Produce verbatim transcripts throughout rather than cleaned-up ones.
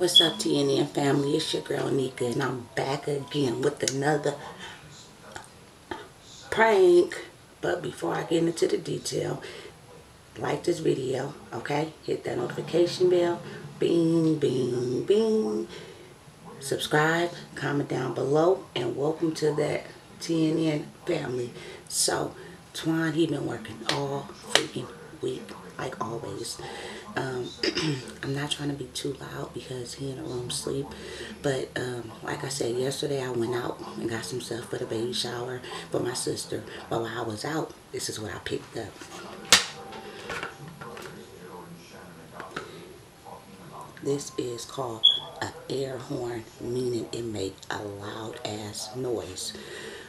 What's up, T N N family? It's your girl Nika, and I'm back again with another prank. But before I get into the detail, like this video, okay? Hit that notification bell. Bing, bing, bing. Subscribe, comment down below, and welcome to that T N N family. So, Twine, he been working all freaking week, like always. Um, I'm not trying to be too loud because he in the room sleep, but um, like I said yesterday, I went out and got some stuff for the baby shower for my sister. But while I was out, this is what I picked up. This is called an air horn, meaning it make a loud ass noise.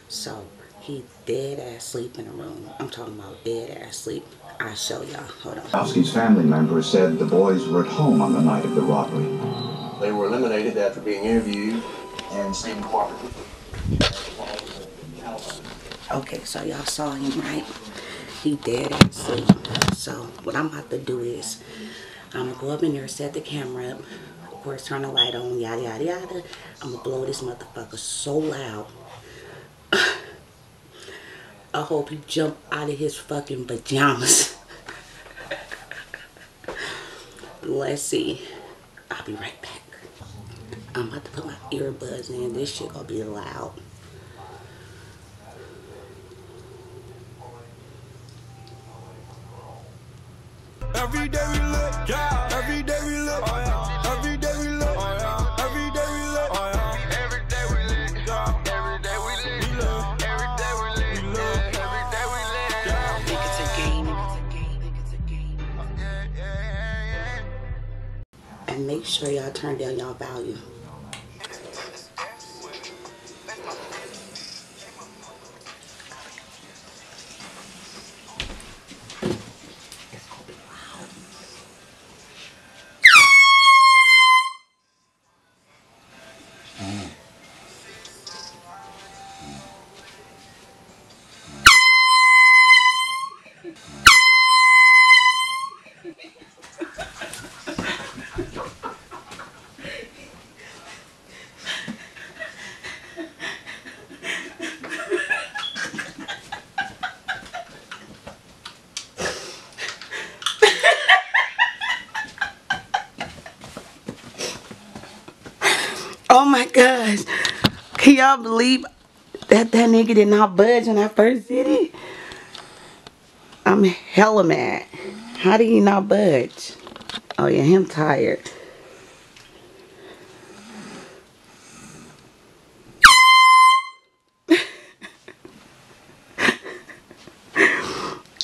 So he dead ass sleep in the room. I'm talking about dead ass sleep. I'll show y'all. Hold on. Kowalski's family members said the boys were at home on the night of the robbery. They were eliminated after being interviewed and seen cooperatively. Okay, so y'all saw him, right? He dead ass sleep. So what I'm about to do is I'm gonna go up in there, set the camera up, of course, turn the light on, yada yada yada. I'm gonna blow this motherfucker so loud. I hope he jump out of his fucking pajamas. Let's see. I'll be right back. I'm about to put my earbuds in. This shit gonna be loud. Every day we look, yeah. Every day we look, oh yeah. Every day we look, oh yeah. Every day we look, oh yeah. Every day we look, yeah. Every day we look, every day we look, every day we look, yeah. I think it's a game, it's a game, it's a game. Yeah, yeah, yeah. And make sure y'all turn down y'all value. Oh my gosh, can y'all believe that that nigga did not budge when I first did it? I'm hella mad. How did he not budge? Oh yeah, him tired.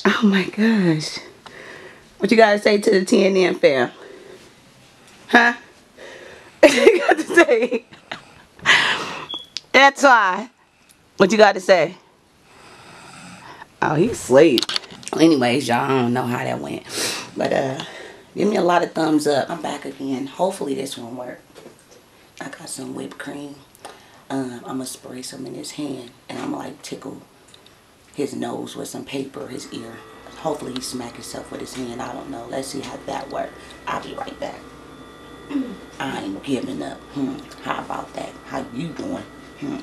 Oh my gosh. What you gotta say to the T N N fam? Huh? You got to say. That's why. What you got to say? Oh, he sleep. Anyways, y'all, I don't know how that went, but uh, give me a lot of thumbs up. I'm back again. Hopefully this one work. I got some whipped cream. Um, I'm gonna spray some in his hand, and I'm gonna, like, tickle his nose with some paper, his ear. Hopefully he smack himself with his hand. I don't know. Let's see how that work. I'll be right back. I ain't giving up. Hmm. How about that? How you doing? Hmm.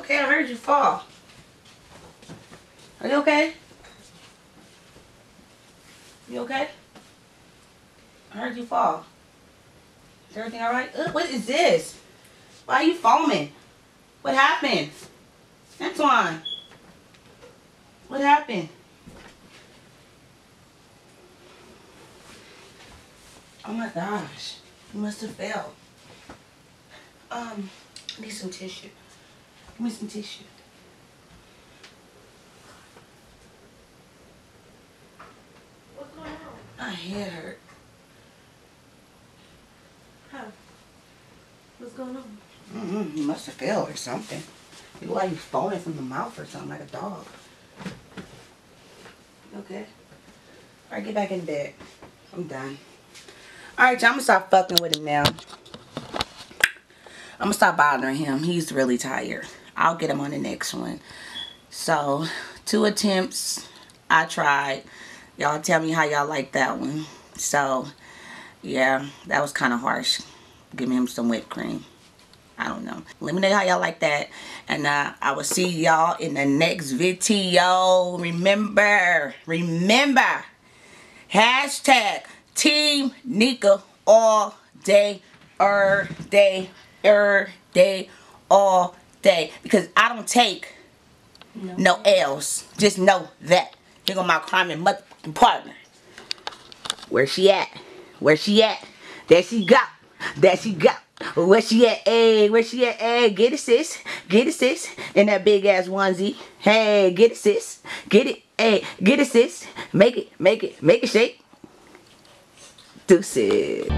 okay. I heard you fall. Are you okay? You okay? I heard you fall. Is everything alright? What is this? Why are you foaming? What happened? Antoine. What happened? Oh my gosh. You must have fell. Um, I need some tissue. Give me some tissue. What's going on? My head hurt. How? What's going on? Mm-hmm. You must have fell or something. You look like you're falling from the mouth or something, like a dog. Okay. Alright, get back in bed. I'm done. Alright, y'all, I'm gonna stop fucking with him now. I'm gonna stop bothering him. He's really tired. I'll get him on the next one. So, two attempts. I tried. Y'all tell me how y'all like that one. So, yeah, that was kind of harsh. Give him some whipped cream. I don't know. Let me know how y'all like that. And uh, I will see y'all in the next video. Remember, remember, hashtag Team Nika all day, er day, er day, all day. Because I don't take no, no L's. Just know that. Here go my crime and motherfucking partner. Where she at? Where she at? There she go. There she go. Where she at? Hey, where she at? Hey, get it, sis. Get it, sis. In that big ass onesie. Hey, get it, sis. Get it. Hey, get it, sis. Make it, make it, make it shake. Deuces.